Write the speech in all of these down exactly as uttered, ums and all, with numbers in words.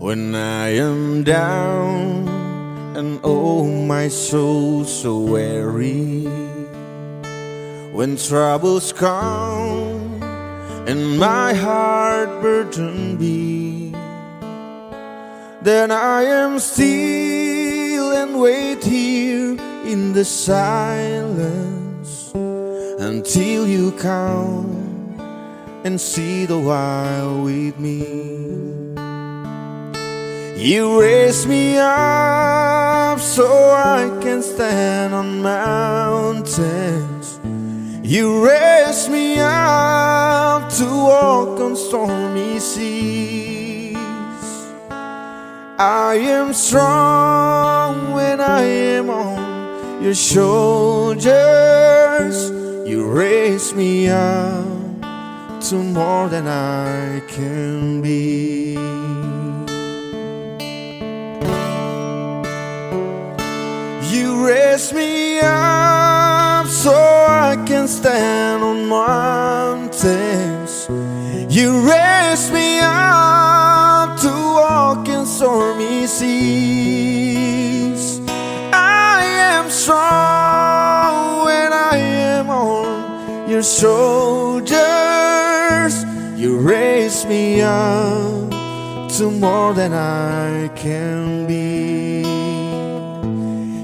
when I am down and oh my soul so weary, when troubles come and my heart burdened be, then I am still and wait here in the silence until you come and see the while with me. You raise me up so I can stand on mountains. You raise me up to walk on stormy seas. I am strong when I am on your shoulders. You raise me up to more than I can be. You raise me up so I can stand on mountains. You raise me up to walk in stormy seas. I am strong when I am on your shoulders. You raise me up to more than I can be.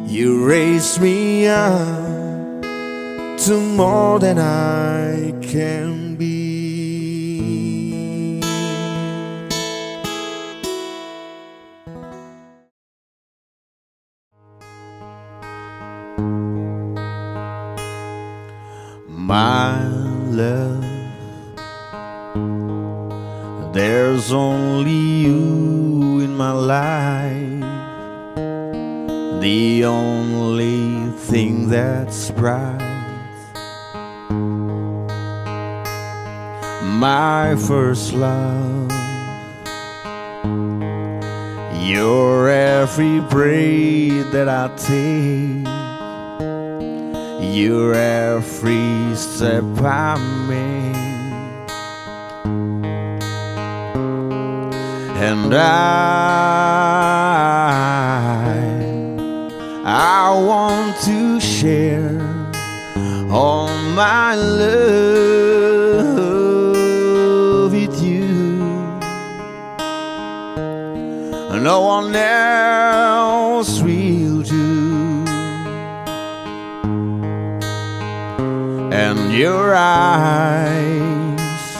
You raise me up to more than I can be. My love, there's only you in my life, the only thing that's bright. My first love, you're every breath that I take, you're every step I make, and I I want to share all my love with you. No one else will do. And your eyes,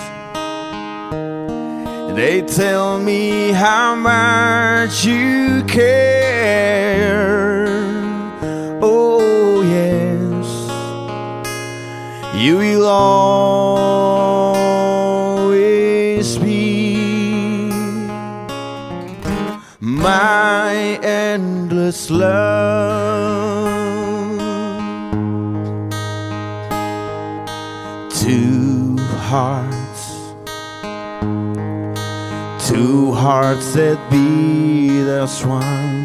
they tell me how much you care. Oh yes, you will always be my endless love. Two hearts, two hearts that beat as one.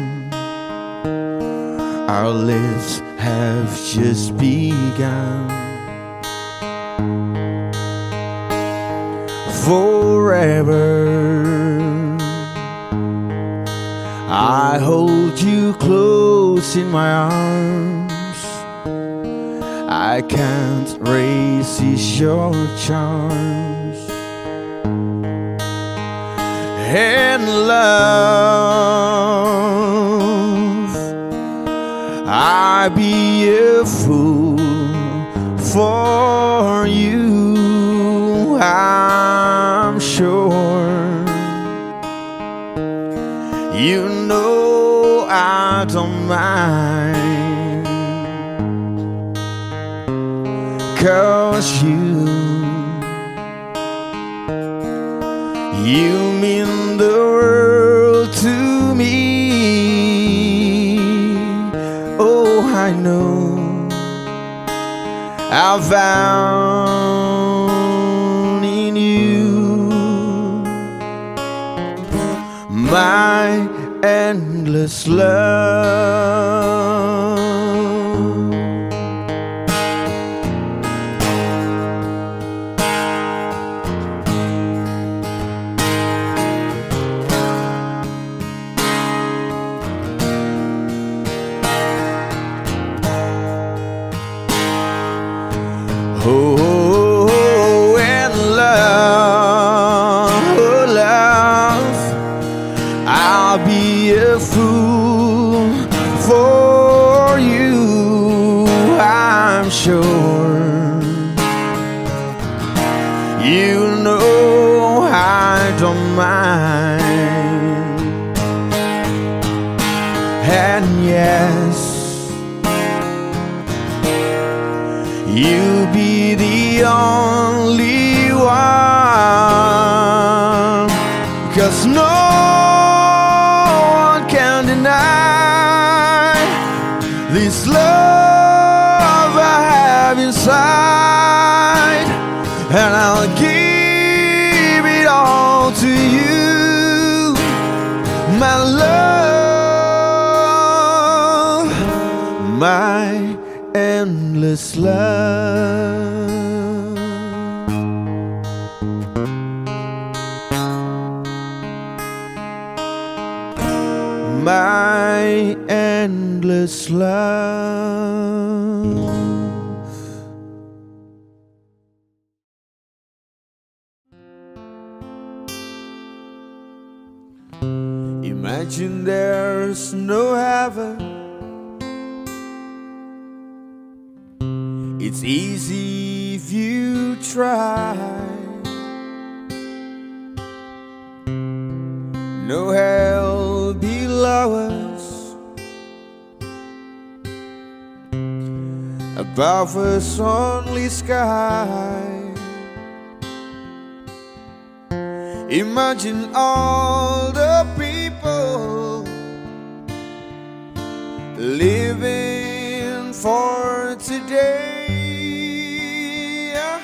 Our lives have just begun. Forever I hold you close in my arms. I can't resist your charms. And love, I'd be a fool for you, I'm sure. You know I don't mind, 'cause you, you mean the world to me. I know I found in you my endless love. You know I don't mind. And yes, you be the only one, 'cause no one can deny this love I have inside. And I'll give it all to you, my love, my endless love. My endless love. Imagine there's no heaven. It's easy if you try. No hell below us, above us only sky. Imagine all the people living for today. Ah,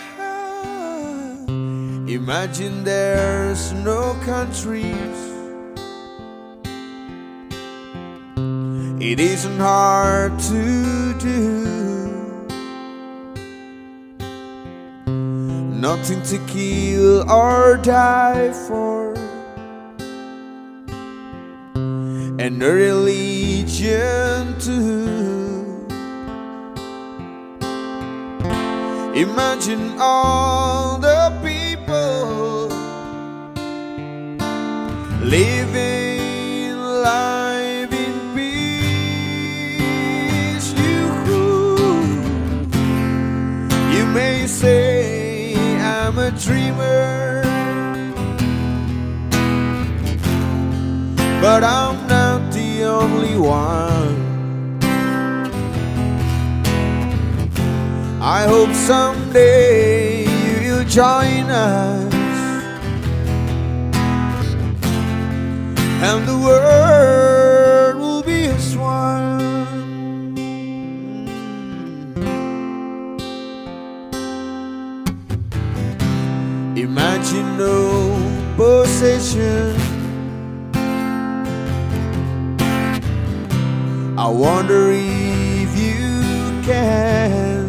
imagine there's no countries. It isn't hard to do. Nothing to kill or die for. And a religion too. Imagine all the people living life in peace. You, you may say I'm a dreamer, but I'm not only one. I hope someday you'll join us and the world will be as one. Imagine no possession. I wonder if you can.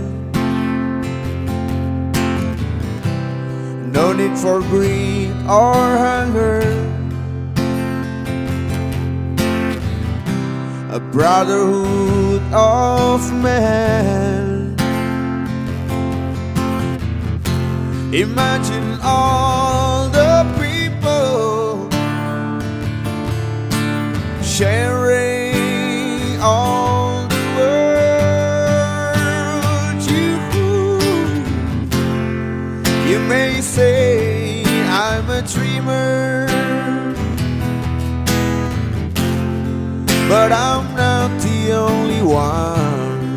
No need for greed or hunger. A brotherhood of men. Imagine all the people sharing all the world. You, you may say I'm a dreamer, but I'm not the only one.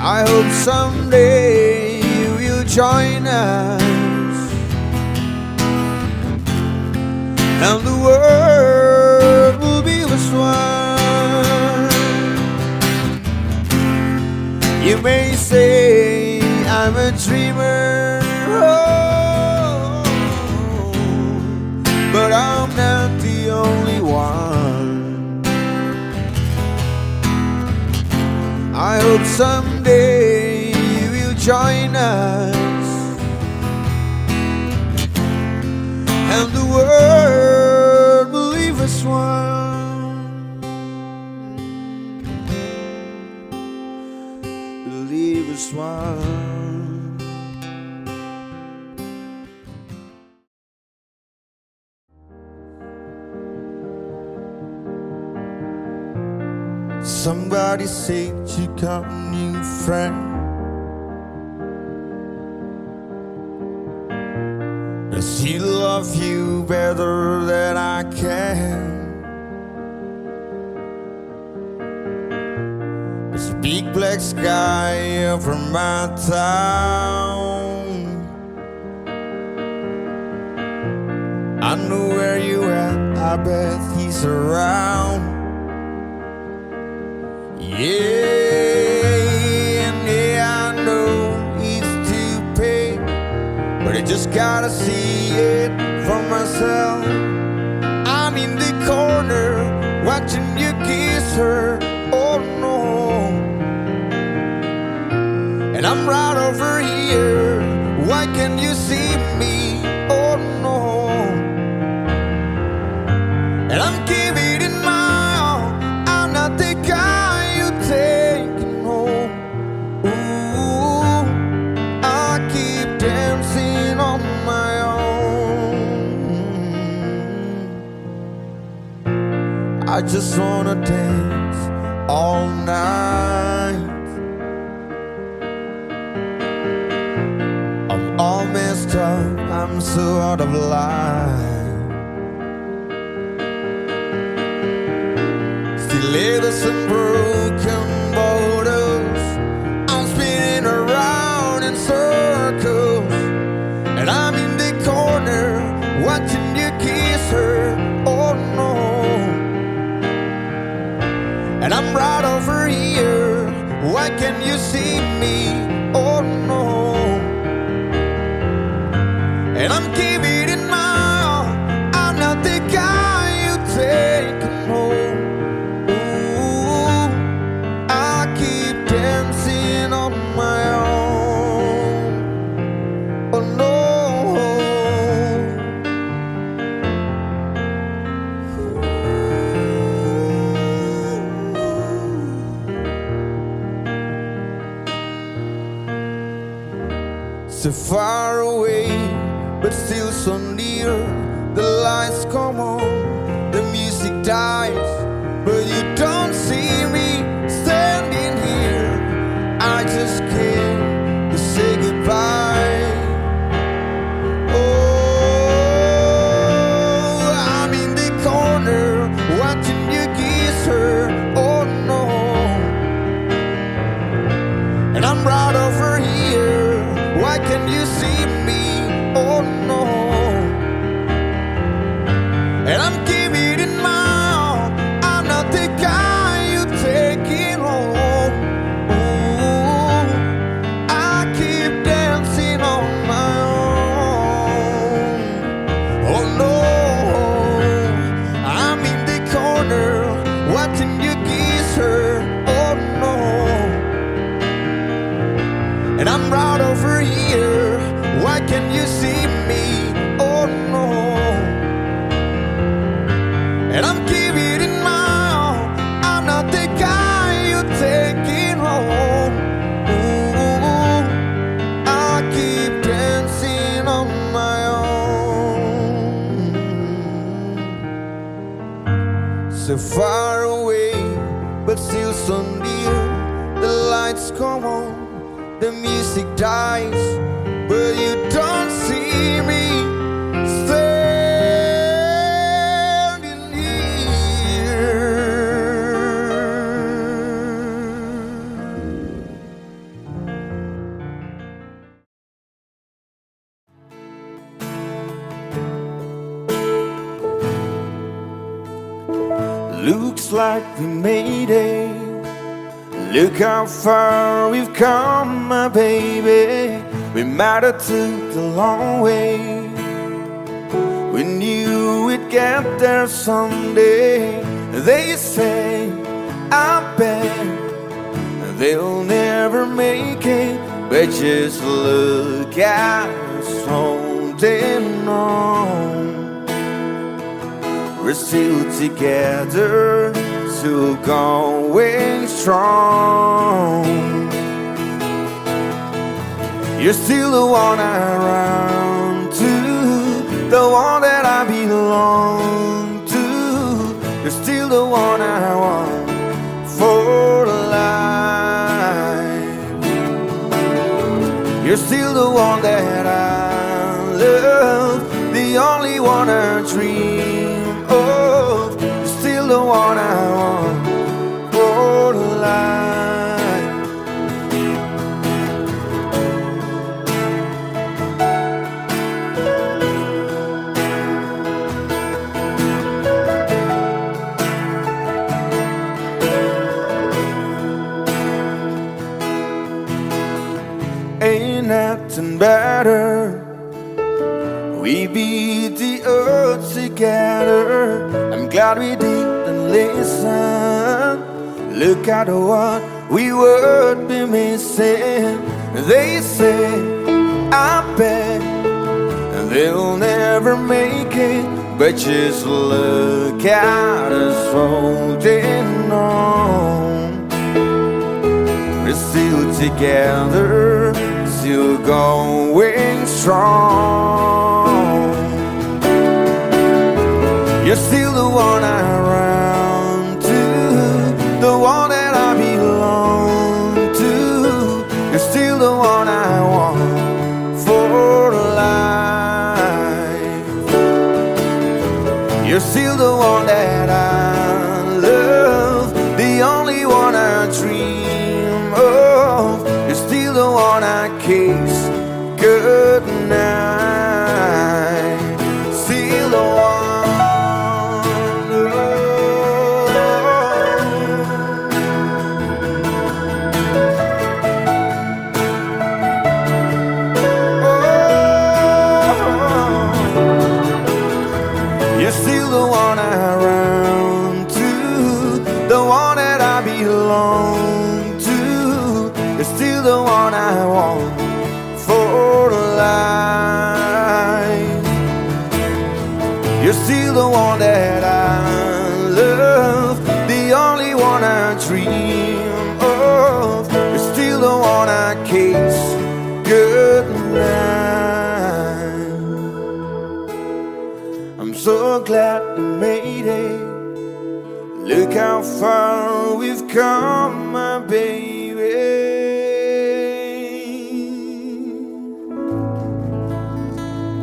I hope someday you will join us and the world. You may say I'm a dreamer, oh, but I'm not the only one. I hope someday you will join us and the world will leave us one. Wow. Somebody said you got a new friend. that she loved you better than I can. It's a big black sky over my town. I know where you at, I bet he's around. Yeah. I just gotta see it for myself. I'm in the corner watching you kiss her, oh no. And I'm right over here, why can't you see me, oh no. And I'm giving it my all, I'm not the guy you taking home. Ooh, I keep dancing on my own. I just wanna dance all night. I'm all messed up, I'm so out of line. Still letters and broken bottles, I'm spinning around in circles. And I'm in the corner watching you kiss her, oh no. And I'm right over here, why can't you see me, oh no. And I'm giving it my all, I'm not the guy you take home. Ooh, I keep dancing on my own, oh no. So far away, but still so near. The lights come on, the music dies, but you don't see me standing here. I just came to say goodbye. Oh, I'm in the corner watching you kiss her, oh no. And I'm right over here, why can't you see me, oh no. And I'm giving it my all, I'm not the guy you take it home. Ooh, I keep dancing on my own, oh no. I'm in the corner watching you kiss her, oh no. And I'm right over here, why can't you see me, oh no. And I'm giving it my all, I'm not the guy you take it home. Ooh, I keep dancing on my own. So far away, but still so near. The lights come on, the music dies, but you don't see me standing here. Looks like we made it. Look how far we've come, my baby. We might have took the long way. We knew we'd get there someday. They say, I bet they'll never make it, but just look at us holding on. We're still together, still going strong. You're still the one I run to, the one that I belong to. You're still the one I want for life. You're still the one that I love, the only one I dream of, you're still the one I want for life. Ain't nothing better. We beat the odds together. I'm glad we didn't listen. Look at what we would be missing. They say, I bet they'll never make it, but just look at us holding on. We're still together, still going strong. You're still the one I run to, the one that I belong to. You're still the one I want for life. You're still the one that I love, the only one I dream of. You're still the one I kiss goodnight. You're still the one that I love, the only one I dream of. You're still the one I kiss goodnight. I'm so glad we made it. Look how far we've come, my baby.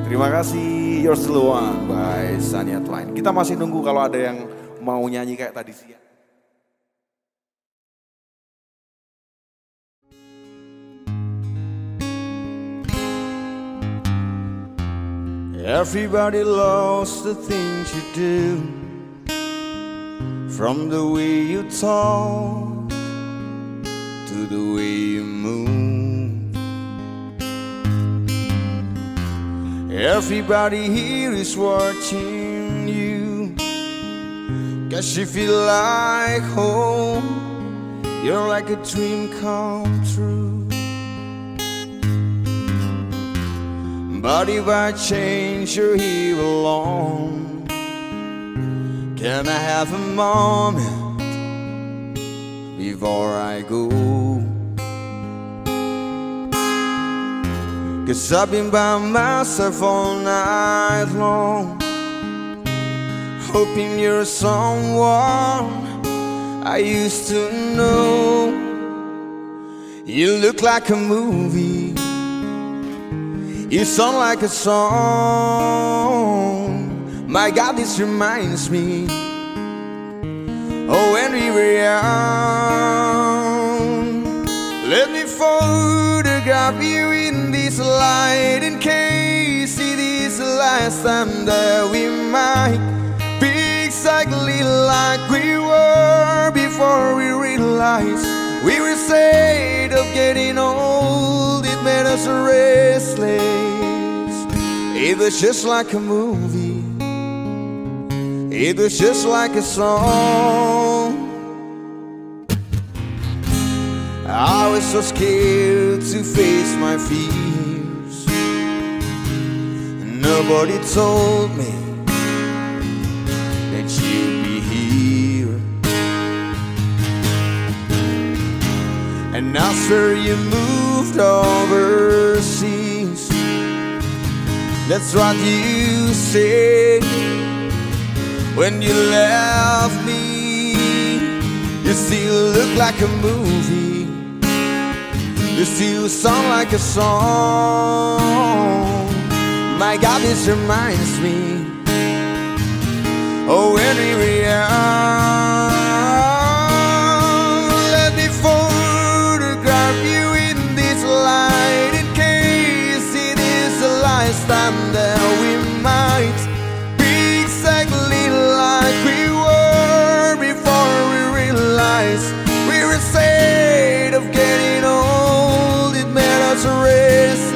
Terima kasih, You're Still The One by Shania Twain. Kita masih nunggu kalau ada yang mau nyanyi kayak tadi siang. Everybody loves the things you do, from the way you talk to the way you move. Everybody here is watching you, 'cause you feel like home. You're like a dream come true. But if I change, you're here alone. Can I have a moment before I go? 'Cause I've been by myself all night long, hoping you're someone I used to know. You look like a movie, you sound like a song. My God, this reminds me oh, when we were young. Let me photograph you in this light, in case it is the last time that we might be exactly like we were before we realized we were sad of getting old. It made us restless. It was just like a movie, it was just like a song. I was so scared to face my fears, nobody told me that you'd be here. And I swear you moved overseas, that's what you said when you left me. You still look like a movie, you still sound like a song. my God, this reminds me of when we were young. Let me photograph you in this light, in case it is a lifetime that we might be exactly like we were before we realized we were afraid of getting old. It made us restless.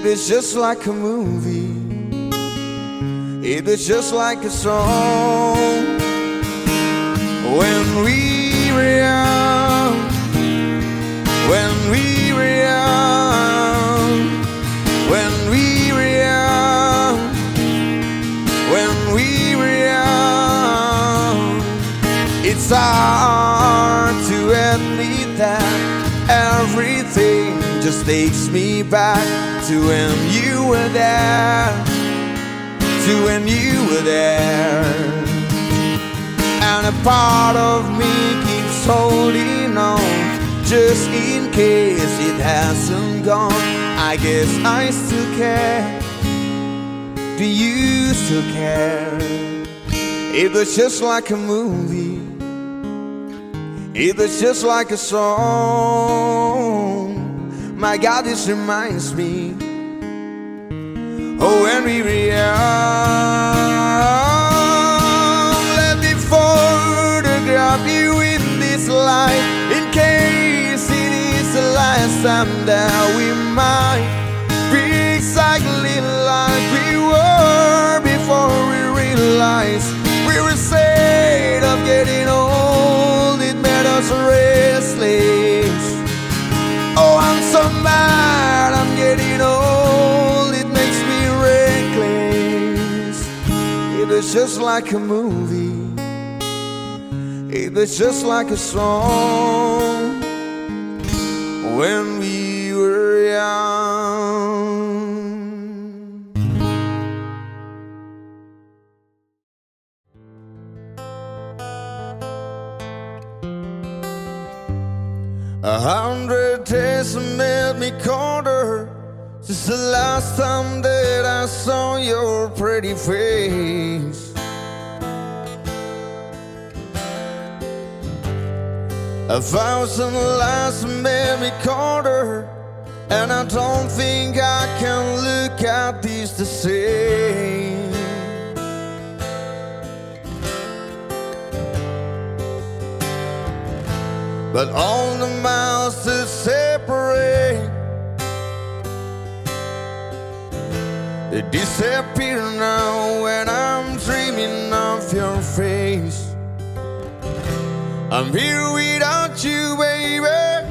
It was just like a movie, it was just like a song. When we were young, when we were young, when we were young, when we were young. It's hard to admit that everything just takes me back to when you were there, to when you were there. And a part of me keeps holding on, just in case it hasn't gone. I guess I still care, do you still care? It was just like a movie, it was just like a song. My God, this reminds me, oh, when we were young. Let me photograph you in this light, in case it is the last time that we might be exactly like we were before we realized we were afraid of getting old. It made us restless. Oh, I'm so mad, I'm getting old. It was just like a movie, it was just like a song, when we were young. A hundred days made me colder since the last time that I saw your pretty face. A thousand lies made me colder, and I don't think I can look at these the same. But all the miles that separate, they disappear now when I'm dreaming of your face. I'm here without you, baby,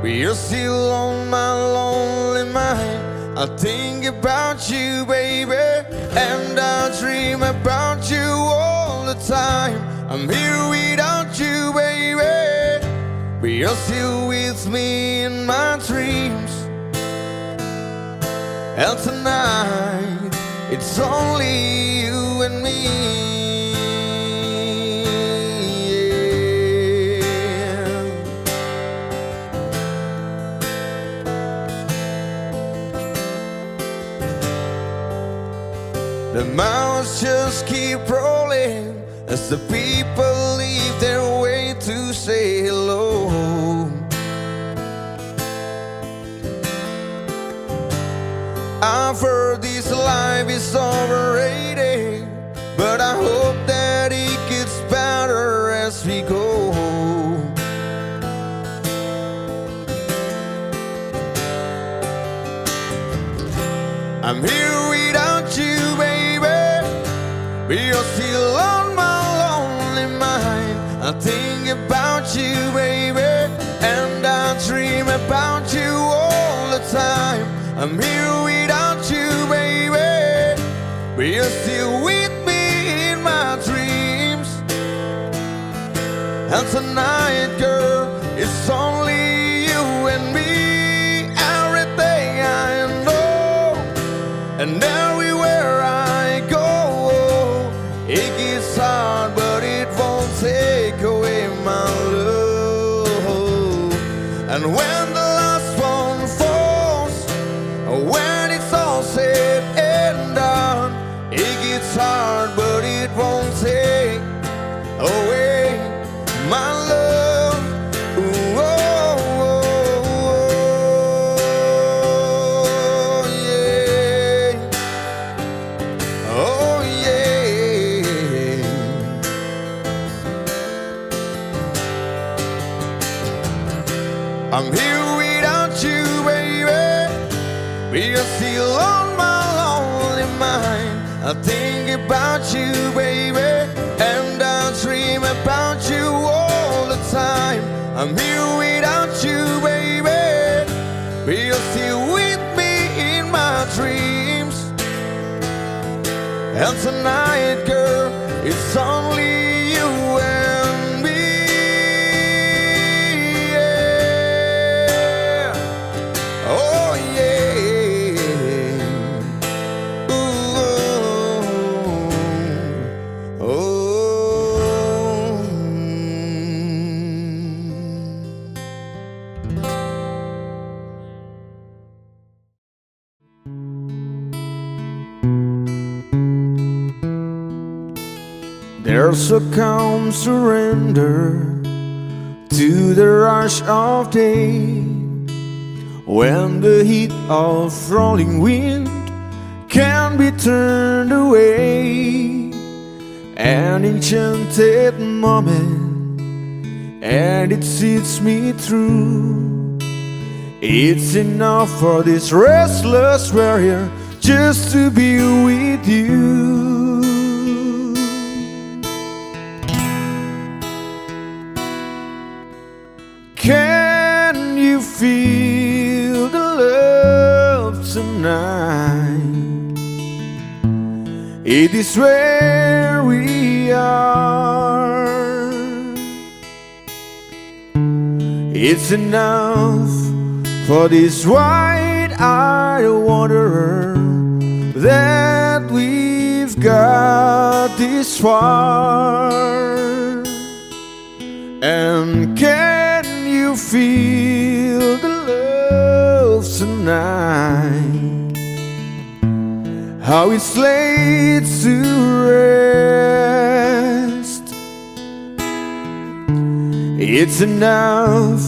but you're still on my lonely mind. I think about you, baby, and I dream about you all the time. I'm here without you, baby, but you're still with me in my dreams. And tonight, it's only you and me, yeah. The miles just keep rolling as the people leave their way to say hello. I've heard this life is overrated, but I hope that it gets better as we go. I'm here without you, baby, but you're still on my lonely mind. I think about you, baby, and I dream about you all the time. I'm here without you, baby, but you're still with me in my dreams. And tonight, girl, it's only you and me. Everything I know, and everywhere I go, it gets hard, but it won't take away my love. And when the last one falls, when it's all we are still on my lonely mind. I think about you, baby, and I dream about you all the time. I'm here without you, baby, but you're still with me in my dreams. And tonight, girl, it's only there's a calm surrender to the rush of day, when the heat of rolling wind can be turned away. An enchanted moment, and it sees me through. It's enough for this restless warrior just to be with you. Can you feel the love tonight? It is where we are. It's enough for this wide-eyed wanderer that we've got this far. And can you feel the love tonight, how it's laid to rest? It's enough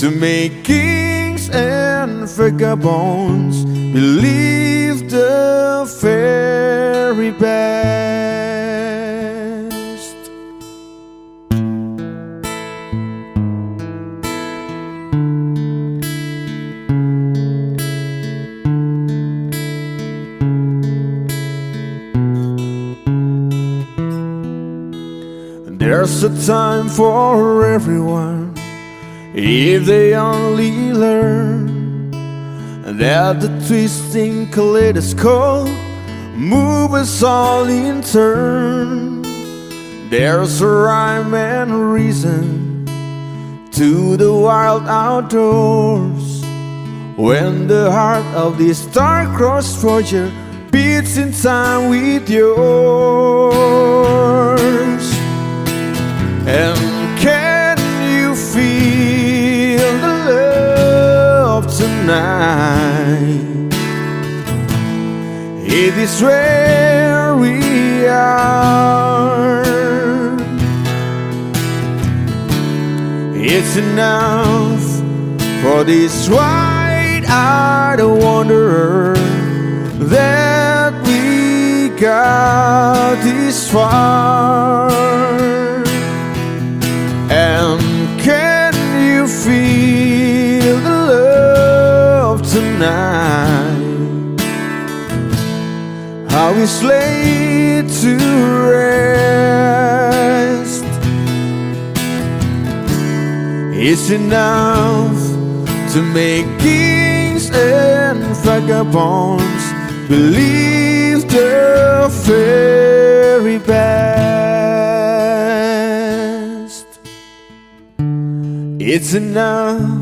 to make kings and vagabonds believe the fairy best. There's a time for everyone, if they only learn that the twisting kaleidoscope moves us all in turn. There's a rhyme and reason to the wild outdoors, when the heart of this star-crossed forger beats in time with yours. And can you feel the love tonight? It is where we are. It's enough for this wide-eyed wanderer that we got this far. And can you feel the love tonight, how it's laid to rest? It's enough to make kings and vagabonds believe the fairy best. It's enough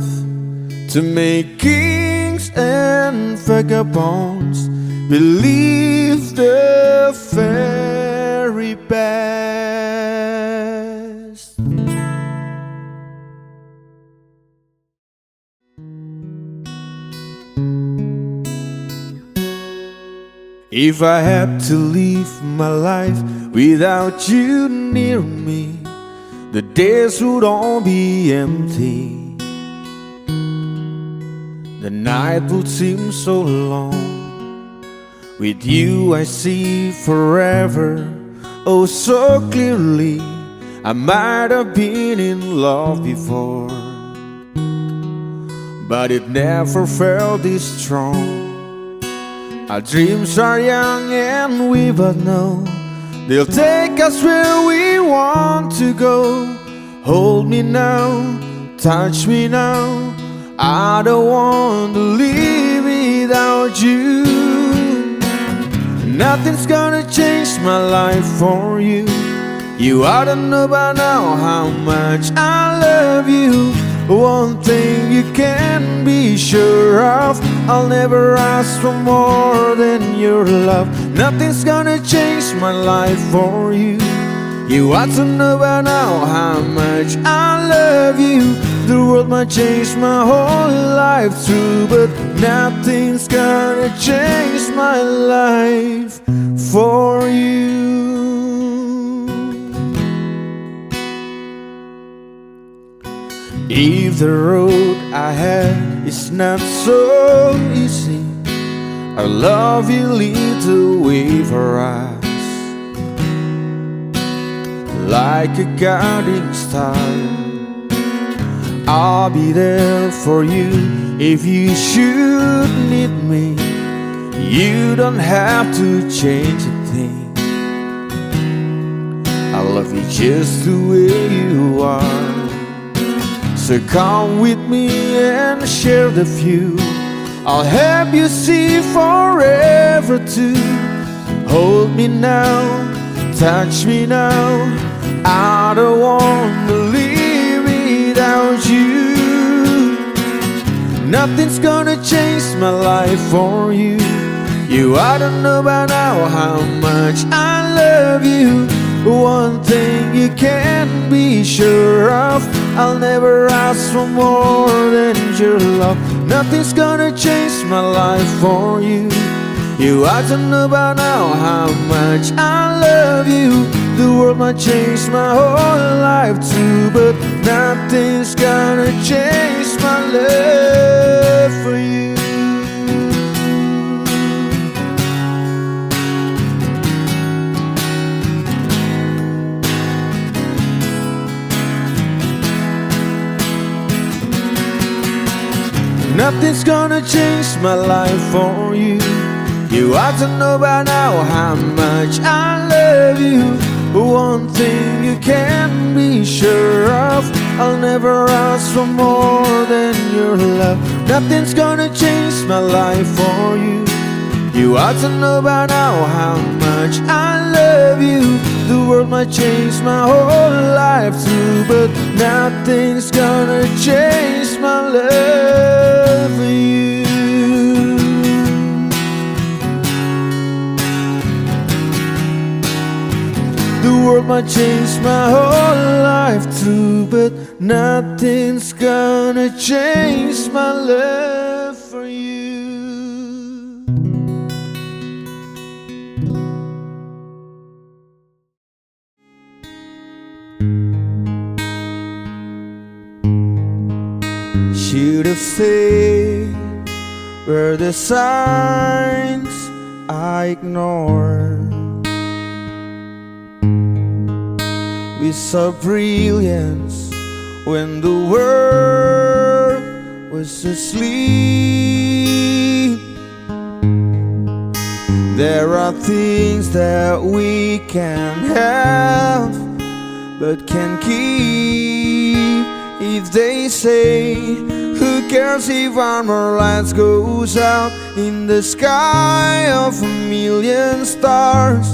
to make kings and vagabonds believe the fairy best. If I had to live my life without you near me, the days would all be empty. The night would seem so long. With you I see forever, oh so clearly. I might have been in love before, but it never felt this strong. Our dreams are young and we both know they'll take us where we want to go. Hold me now, touch me now, I don't want to live without you. Nothing's gonna change my life for you. You ought to know by now how much I love you. One thing you can be sure of, I'll never ask for more than your love. Nothing's gonna change my life for you. You ought to know by now how much I love you. The world might change my whole life through, but nothing's gonna change my life for you. If the road I had is not so easy, our love will lead the way for us. Like a guiding star, I'll be there for you if you should need me. You don't have to change a thing. I love you just the way you are. So come with me and share the view. I'll help you see forever too. Hold me now, touch me now, I don't want to live without you. Nothing's gonna change my life for you. You ought to know by now how much I love you. One thing you can be sure of, I'll never ask for more than your love. Nothing's gonna change my life for you. You ought to know by now how much I love you. The world might change my whole life too, but nothing's gonna change my love for you. Nothing's gonna change my life for you. You ought to know by now how much I love you. One thing you can be sure of, I'll never ask for more than your love. Nothing's gonna change my life for you. You ought to know by now how much I love you. The world might change my whole life too, but nothing's gonna change my love. For you. The world might change my whole life too, but nothing's gonna change my love for you. Should have said were the signs I ignored. We saw brilliance when the world was asleep. There are things that we can have but can't keep. If they say, who cares if our lights goes out in the sky of a million stars?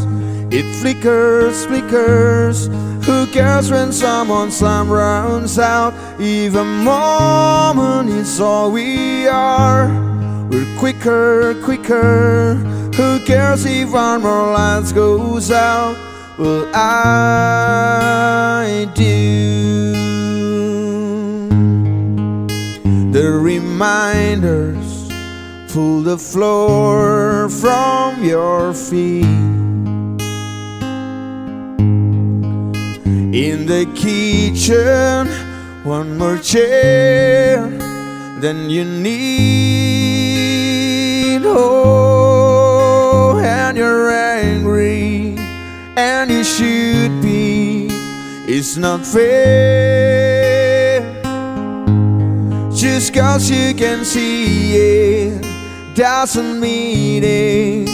It flickers, flickers. Who cares when someone's time runs out? If a moment is all we are, we're quicker, quicker. Who cares if our lights goes out? Well, I do. The reminders pull the floor from your feet. In the kitchen, one more chair than you need. Oh, and you're angry, and you should be. It's not fair. Just 'cause you can see it doesn't mean it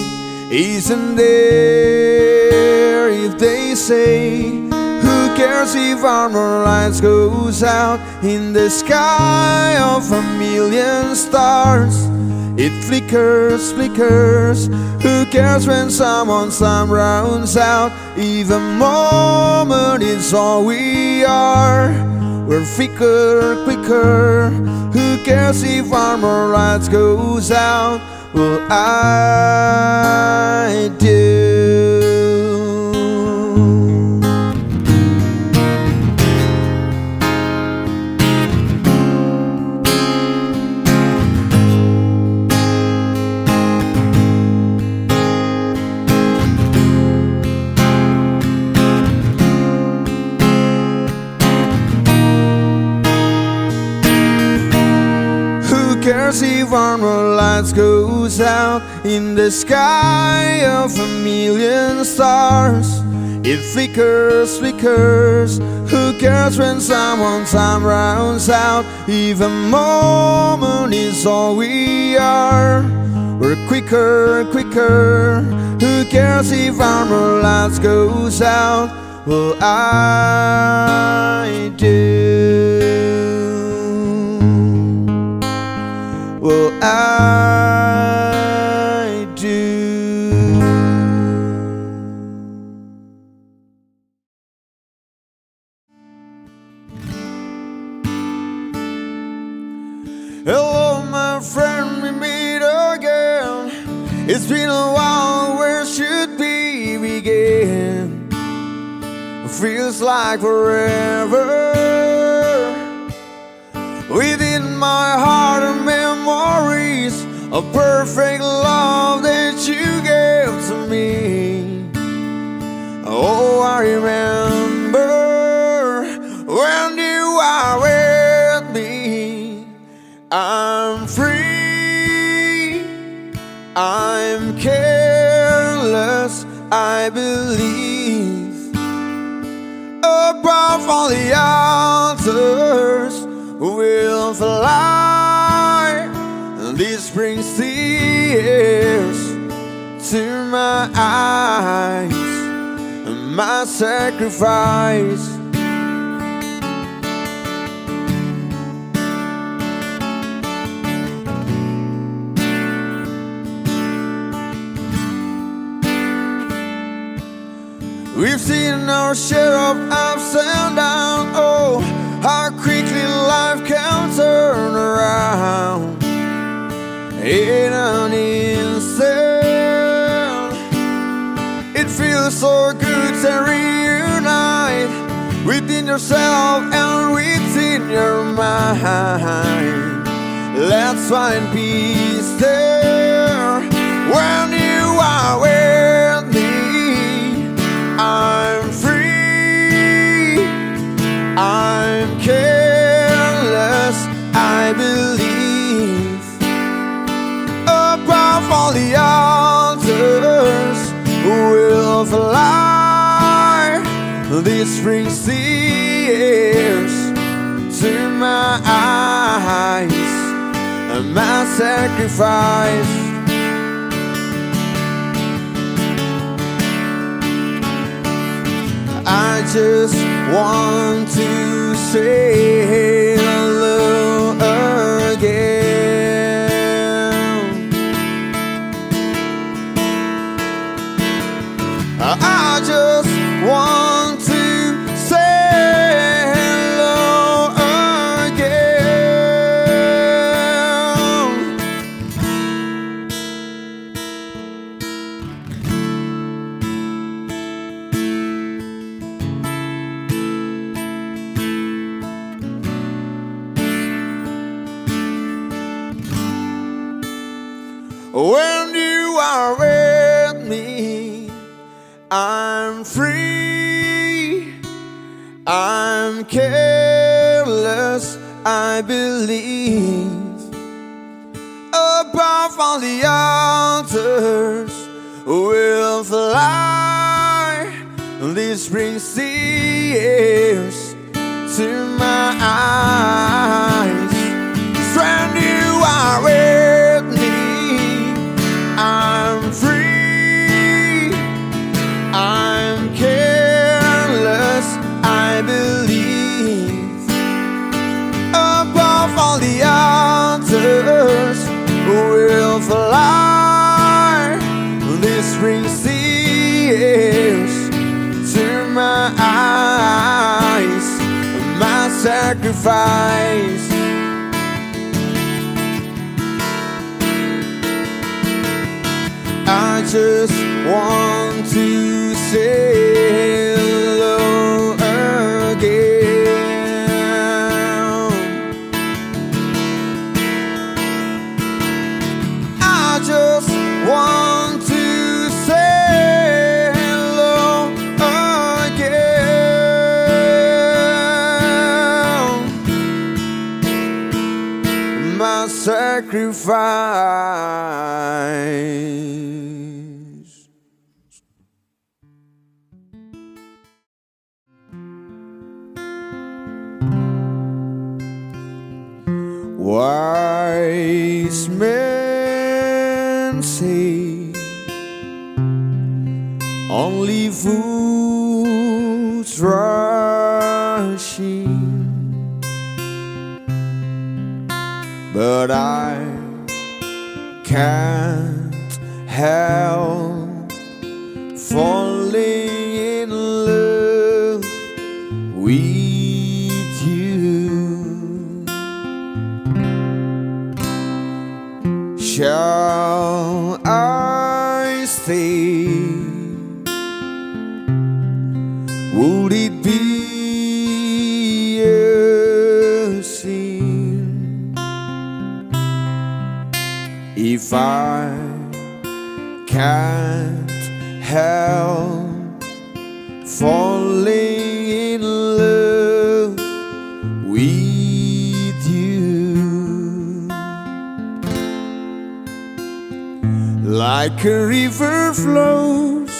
isn't there. If they say, who cares if our lights goes out in the sky of a million stars? It flickers, flickers. Who cares when someone's time runs out? Even moment is all we are. We're thicker, quicker. Who cares if armor lights goes out? Well, I do. Who cares if armor lights goes out in the sky of a million stars? It flickers, flickers. Who cares when someone's time runs out? Even moment is all we are. We're quicker, quicker. Who cares if armor lights goes out? Well, I do. Well, I do. Hello, my friend, we meet again. It's been a while, where should we begin? It feels like forever. Within my heart a memories of perfect love that you gave to me. Oh, I remember when you were with me. I'm free, I'm careless, I believe above all the others will fly. This brings tears to my eyes, and my sacrifice. We've seen our share of ups and downs. Oh, how quickly life can turn around in an instant. It feels so good to reunite within yourself and within your mind. Let's find peace there when you are with me. I'm free, I'm careless, I believe above all the others will fly. This brings tears to my eyes, and my sacrifice. I just want to say hello again. I just want to say hello again. When you are with me, I'm free, I'm careless, I believe above all the others will fly. This brings tears to my eyes. Friend, you are with me. sacrifice. I just want to say hello again. I just want to say hello again. My sacrifice. Wise men say only fools rush in, but I can't help falling in love with . Shall I stay? Would it be a sin if I can't help falling in love with . Like a river flows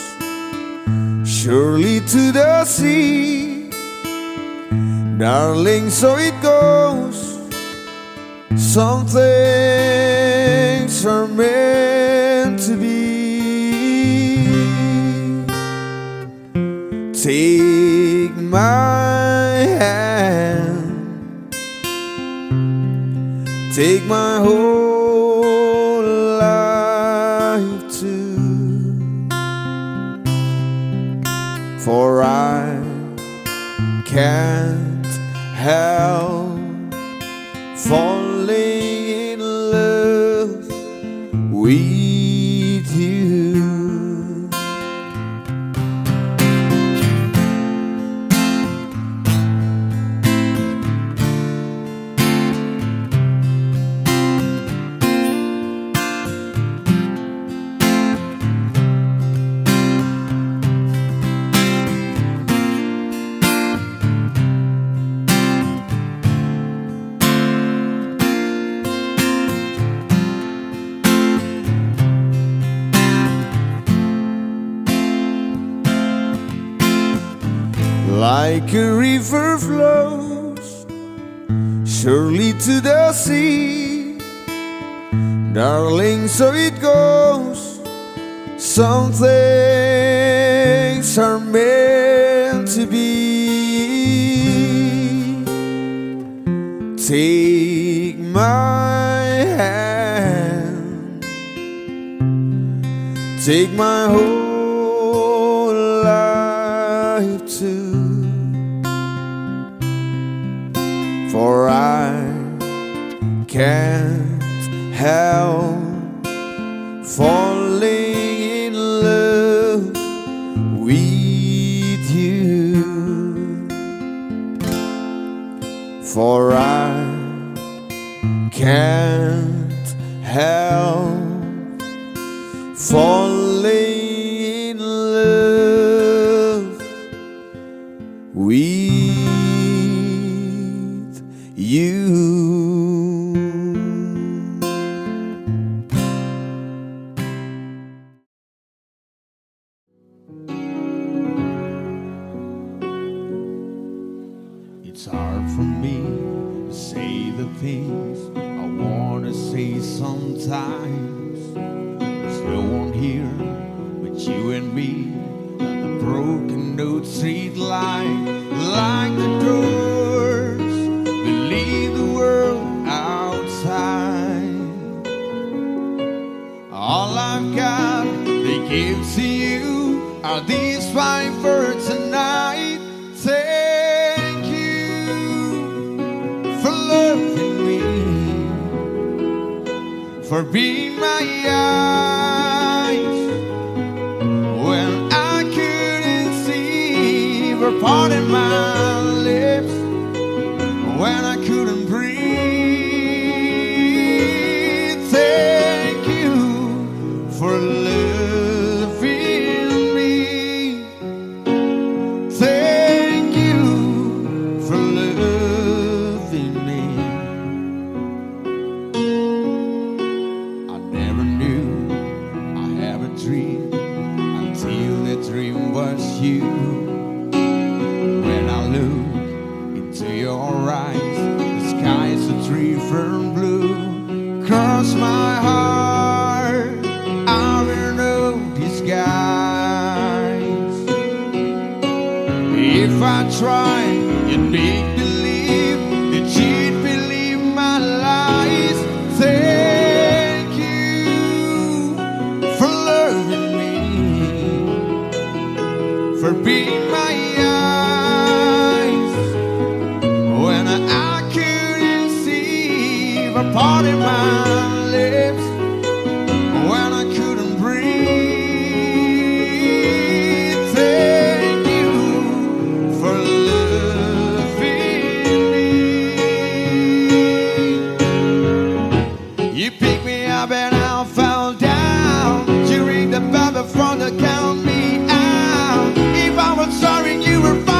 surely to the sea, darling, so it goes. Some things are meant to be. Take my hand, take my whole . For I can't help falling in love with you. Like a river flows surely to the sea, darling, so it goes. Some things are meant to be. Take my hand, take my whole life too. For I can't help falling in love with you. For I can't help falling in love with you. It's hard for me to say the things I want to say sometimes. There's no one here but you and me, and the broken notes street light. Like the doors that leave the world outside. All I've got to give to you are these fine words tonight. Say, for being my eyes when I couldn't see, for parting my lips when I couldn't breathe. Thank you for loving me. Thank you for loving me. I never knew I had a dream until the dream was you. When I looked to your eyes, the sky is a different blue. Cross my heart, I wear no disguise. If I try, you need to believe that you'd believe my lies. Thank you for loving me, for being my eyes when I couldn't see, for parting my lips when I couldn't breathe. Thank you for loving me. You picked me up and I fell down. You read the Bible from the count me out. If I was sorry, you were fine.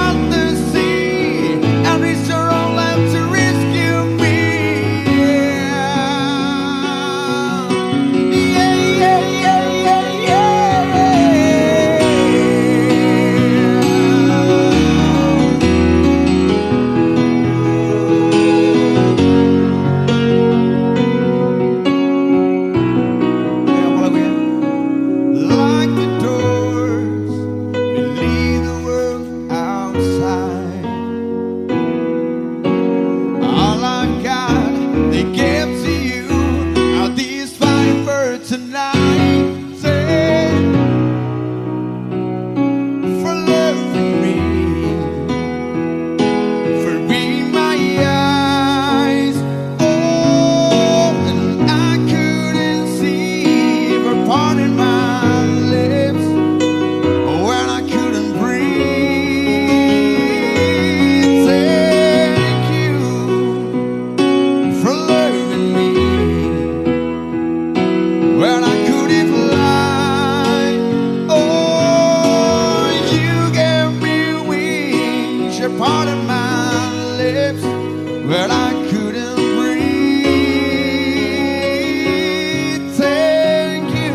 But I couldn't breathe. Thank you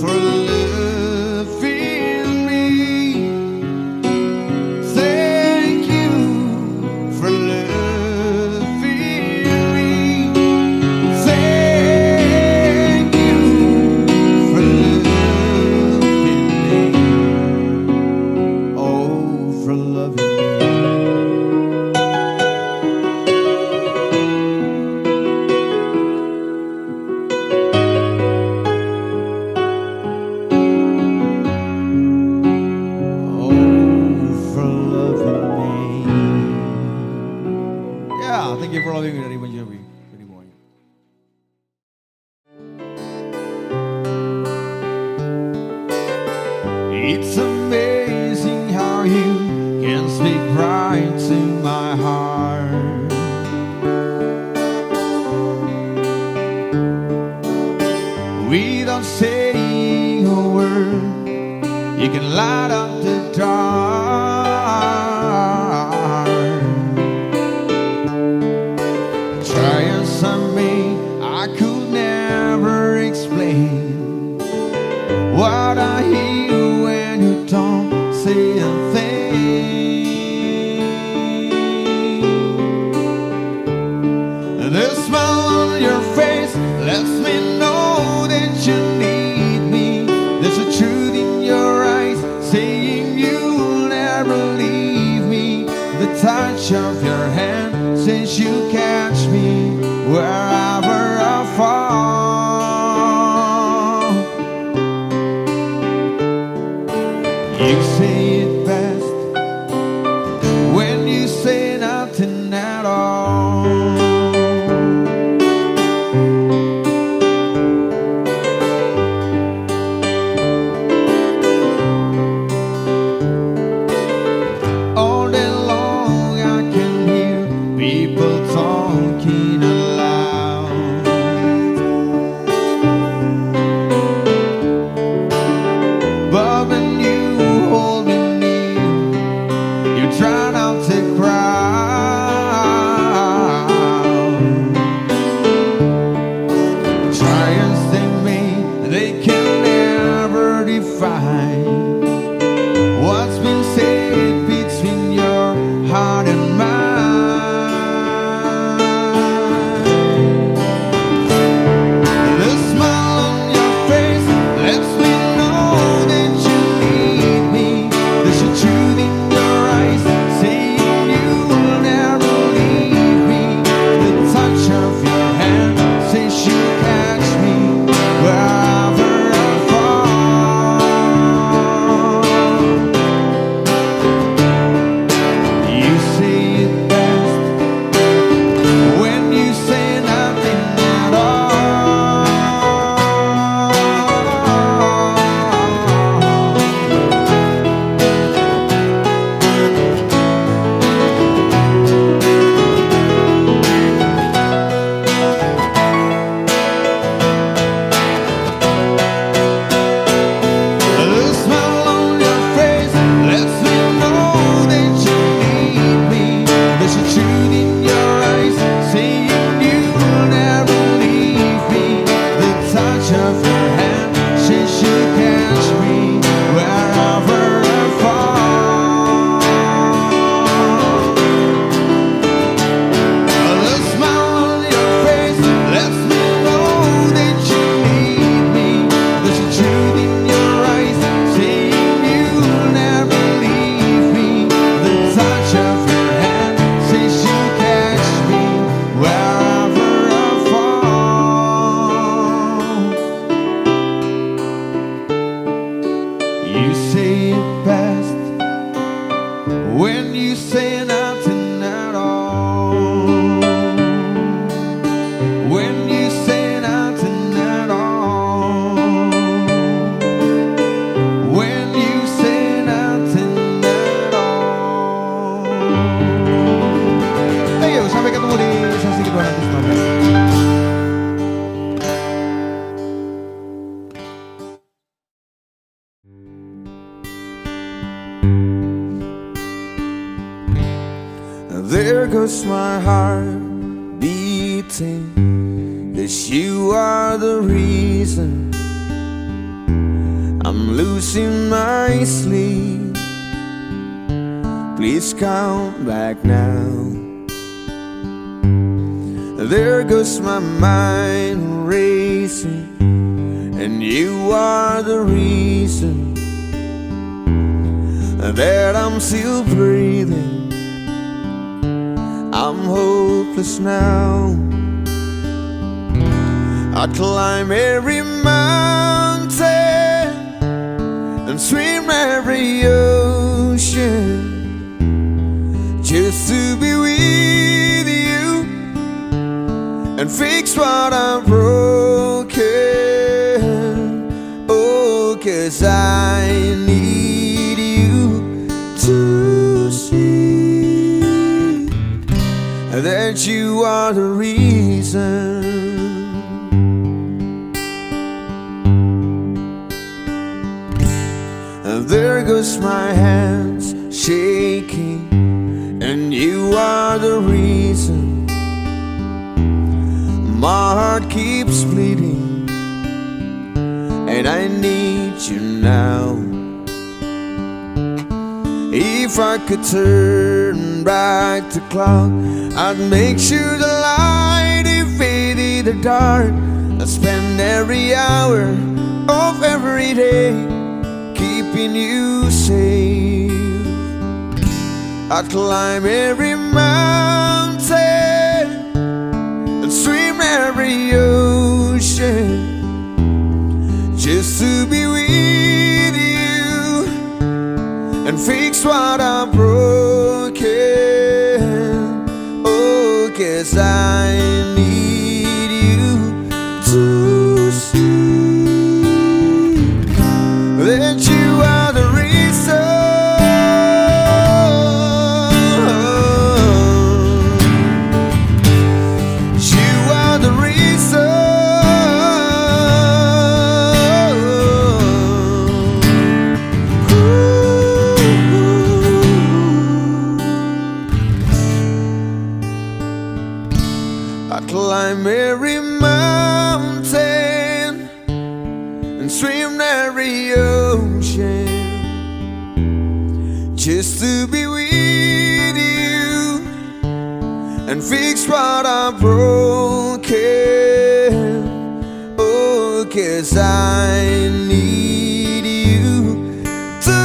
for loving me. Thank you for loving me. Thank you for loving me. Oh, for loving me. Thank you for loving me very much, every morning. It's amazing how you can speak right to my heart. Without saying a word, you can light up the dark. What I hear when you don't say a thing. The smile on your face lets me know that you need me. There's a truth in your eyes saying you'll never leave me. The touch of your hand says you catch me wherever I fall. You say it best when you say nothing at all. touch my heart beating, that you are the reason I'm losing my sleep. Please come back now. There goes my mind racing, and you are the reason that I'm still breathing. I'm hopeless now. I climb every mountain and swim every ocean just to be with you and fix what I've broken. 'Cause I need you to see that you are the reason. And there goes my hands shaking, and you are the reason my heart keeps bleeding. And I need you now. If I could turn back the clock, I'd make sure the light invaded the dark. I spend every hour of every day keeping you safe. I climb every mountain and swim every ocean just to be with you and fix what I've broken. Oh, 'cause I need you to see that you are the reason. Climb every mountain and swim every ocean just to be with you and fix what I've broken. Oh, 'cause I need you to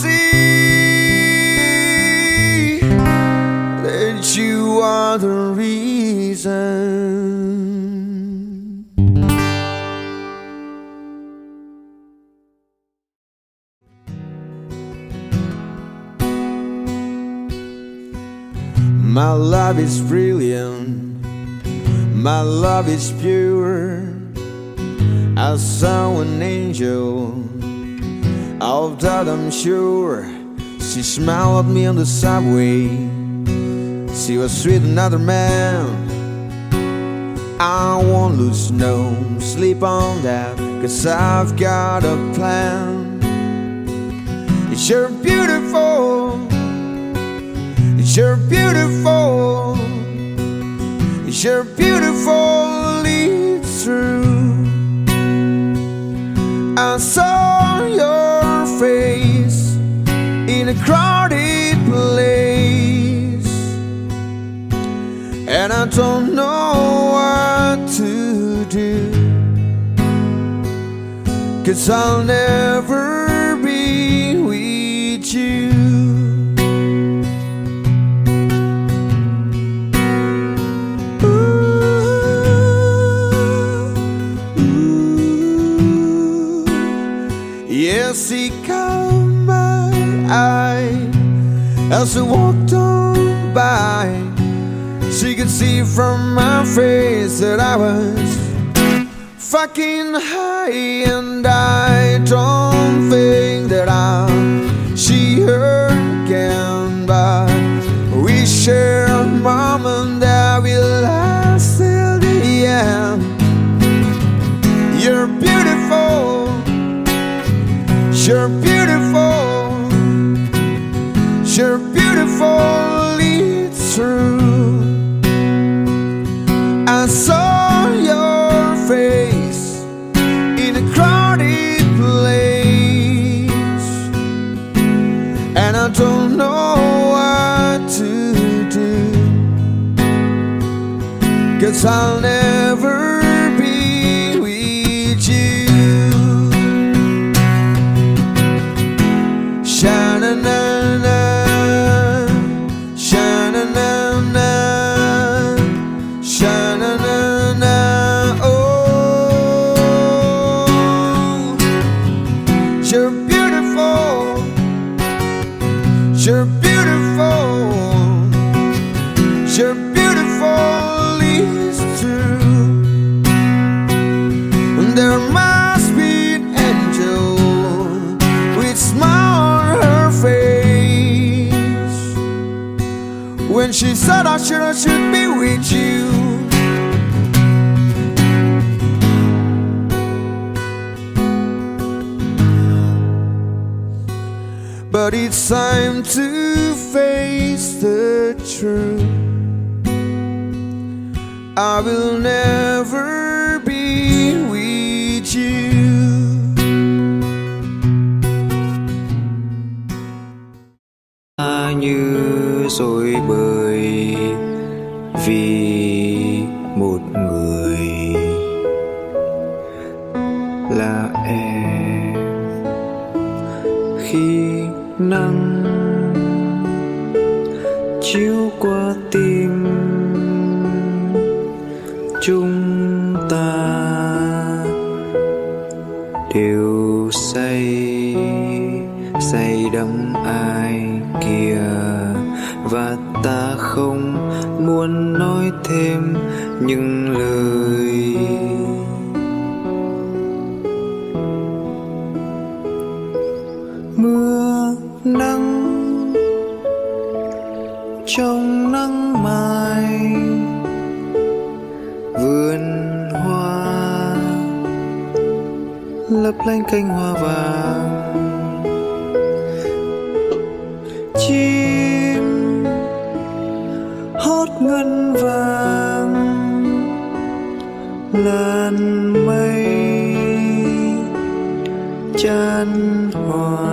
see that you are the reason. My love is brilliant, my love is pure. I saw an angel, of that I'm sure. She smiled at me on the subway, she was with another man. I won't lose no sleep on that, 'cause I've got a plan. You're beautiful, you're beautiful, you're beautiful, it's true. I saw your face in a crowded place, and I don't know to do, 'cause I'll never be with you. Ooh, ooh. Yes, he caught my eye as I walked on by. She could see from my face that I was fucking high, and I don't think that I'll see her again. But we share a moment that will last till the end. You're beautiful, you're beautiful, you're beautiful, it's true. 'cause I'll never be with you. Sha-na-na-na, sha-na-na-na, sha-na-na-na, oh. You're beautiful, you're beautiful, you're beautiful. There must be an angel with smile on her face when she said I should, I should be with you. But it's time to face the truth. I will never be with you. Ta như dối bời vì một người là em, khi nắng chiếu qua tim chúng ta đều say, say đắm ai kia, và ta không muốn nói thêm những lời. Mưa nắng trong nắng mai, vườn lấp lánh cánh hoa vàng, chim hót ngân vàng, làn mây chan hòa,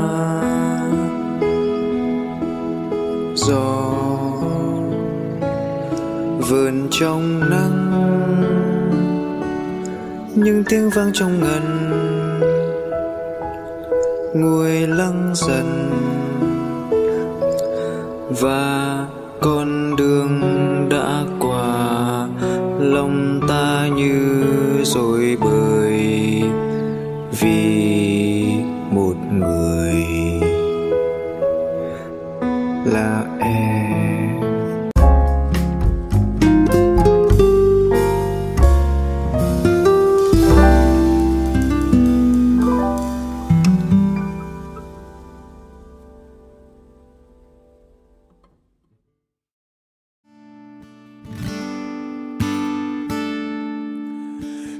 gió vườn trong nắng, những tiếng vang trong ngần nguôi lắng dần, và con đường đã qua lòng ta như dối bời vì một người là em.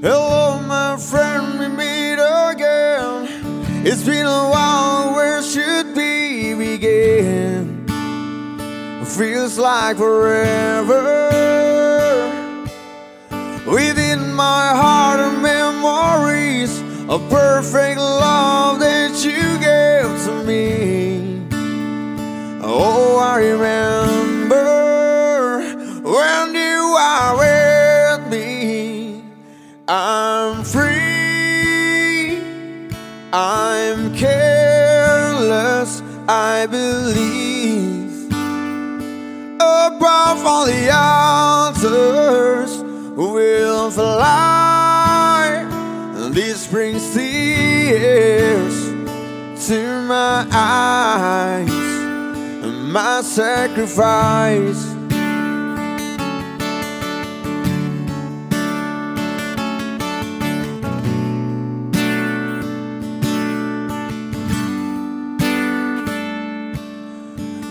Hello my friend, we meet again. It's been a while, where should we begin? Feels like forever. Within my heart are memories of perfect love that you gave to me. Oh, I remember when you were with me. I'm free, I'm careless, I believe above all the others will fly. This brings tears to my eyes, my sacrifice.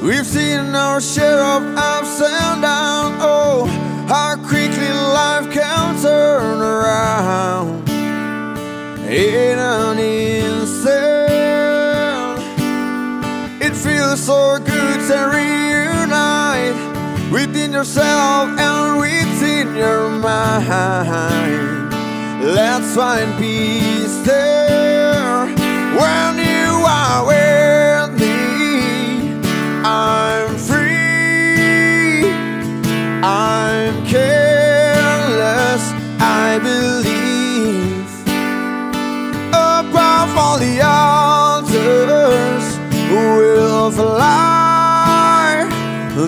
We've seen our share of ups and downs. Oh, how quickly life can turn around in an instant. It feels so good to reunite within yourself and within your mind. Let's find peace there when you are with me. I'm free, I'm careless,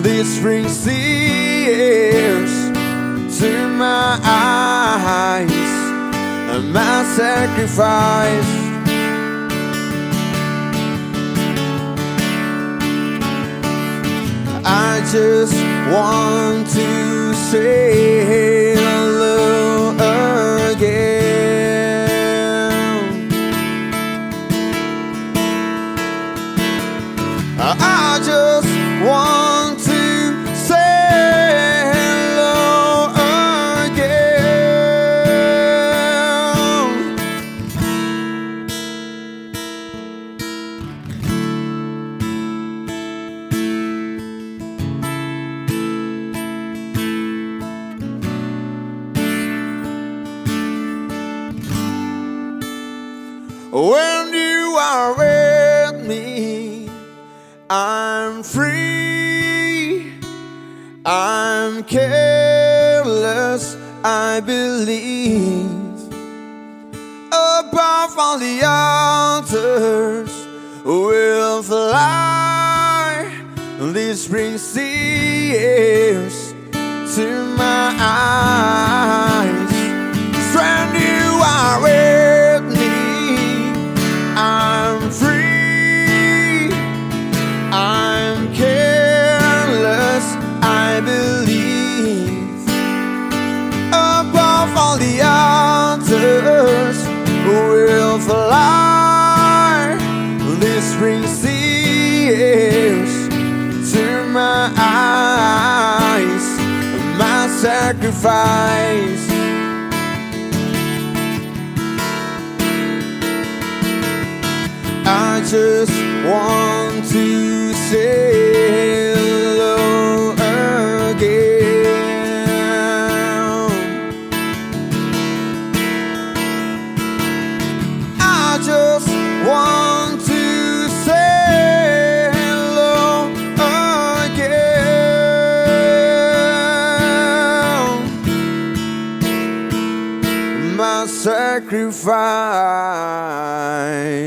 This brings tears to my eyes, and my sacrifice. I just want to say hello again. I just want to say hello again. When you are with me, I'm free, I'm careless, I believe. Above all the altars will fly. This brings tears to my eyes. Friend, you are with me, I'm free, I'm careless, I believe. Above all the others will fly. This brings tears to my eyes, my sacrifice. I just want to say hello again. I just want to say hello again. My sacrifice.